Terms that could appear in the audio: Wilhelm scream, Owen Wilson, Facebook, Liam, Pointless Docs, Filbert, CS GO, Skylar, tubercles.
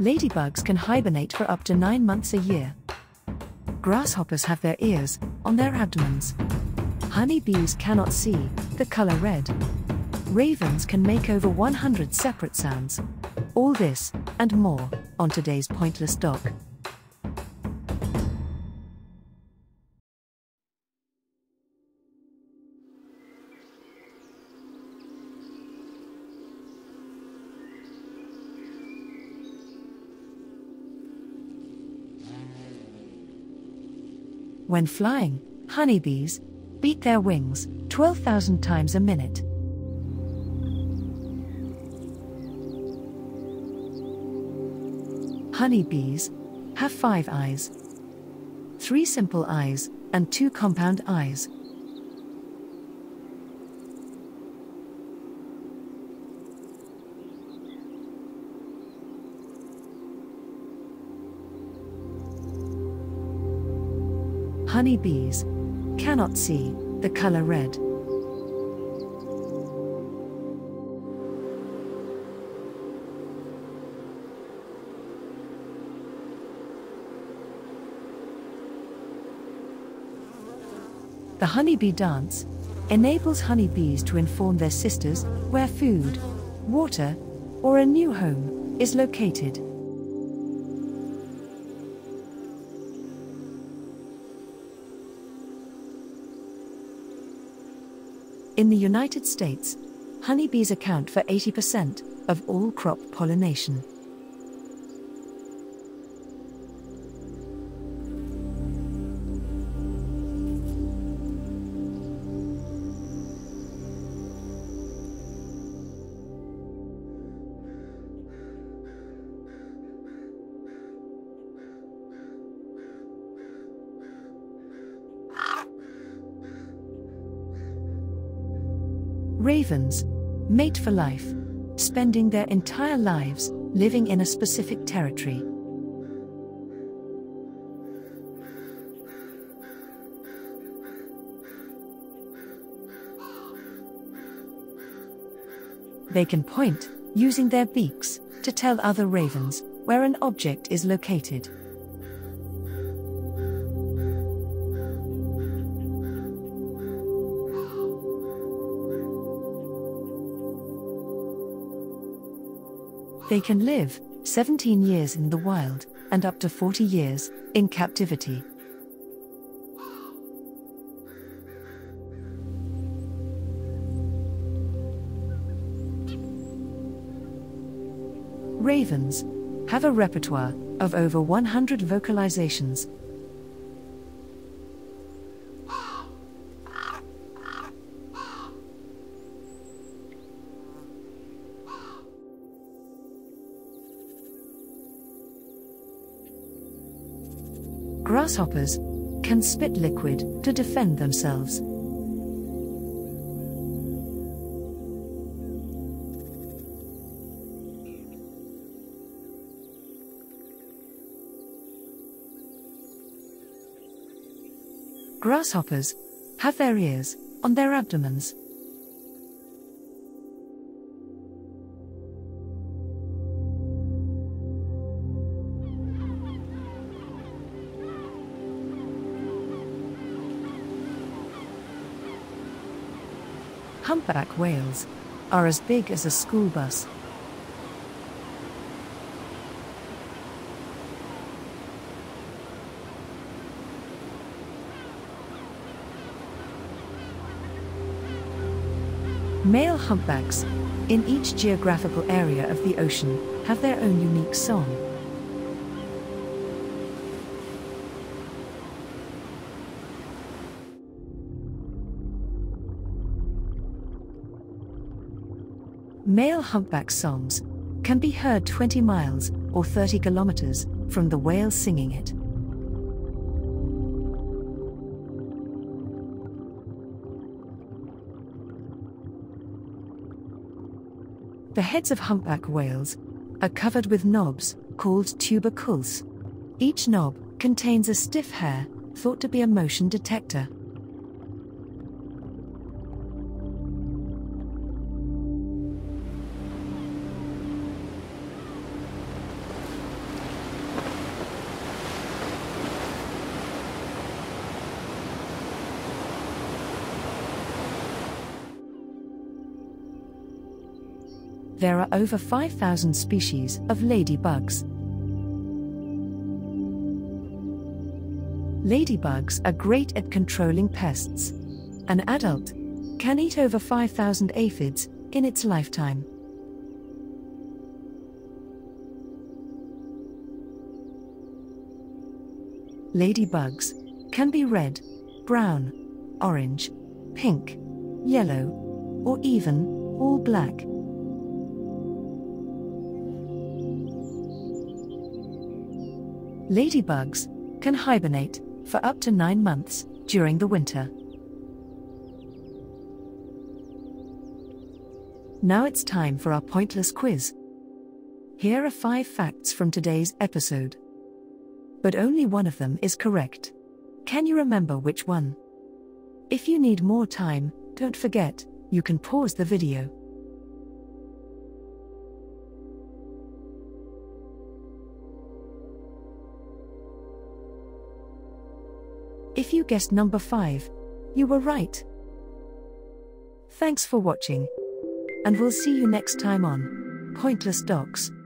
Ladybugs can hibernate for up to 9 months a year. Grasshoppers have their ears on their abdomens. Honeybees cannot see the color red. Ravens can make over 100 separate sounds. All this, and more, on today's Pointless Doc. When flying, honeybees beat their wings 12,000 times a minute. Honeybees have 5 eyes, 3 simple eyes, and 2 compound eyes. Honeybees cannot see the color red. The honeybee dance enables honeybees to inform their sisters where food, water, or a new home is located. In the United States, honeybees account for 80% of all crop pollination. Ravens mate for life, spending their entire lives living in a specific territory. They can point, using their beaks, to tell other ravens where an object is located. They can live 17 years in the wild, and up to 40 years in captivity. Ravens have a repertoire of over 100 vocalizations. Grasshoppers can spit liquid to defend themselves. Grasshoppers have their ears on their abdomens. Humpback whales are as big as a school bus. Male humpbacks, in each geographical area of the ocean, have their own unique song. Male humpback songs can be heard 20 miles or 30 kilometers from the whale singing it. The heads of humpback whales are covered with knobs called tubercles. Each knob contains a stiff hair thought to be a motion detector. There are over 5,000 species of ladybugs. Ladybugs are great at controlling pests. An adult can eat over 5,000 aphids in its lifetime. Ladybugs can be red, brown, orange, pink, yellow, or even all black. Ladybugs can hibernate for up to 9 months during the winter. Now it's time for our pointless quiz. Here are 5 facts from today's episode. But only one of them is correct. Can you remember which one? If you need more time, don't forget, you can pause the video. If you guessed number 5, you were right. Thanks for watching, and we'll see you next time on Pointless Docs.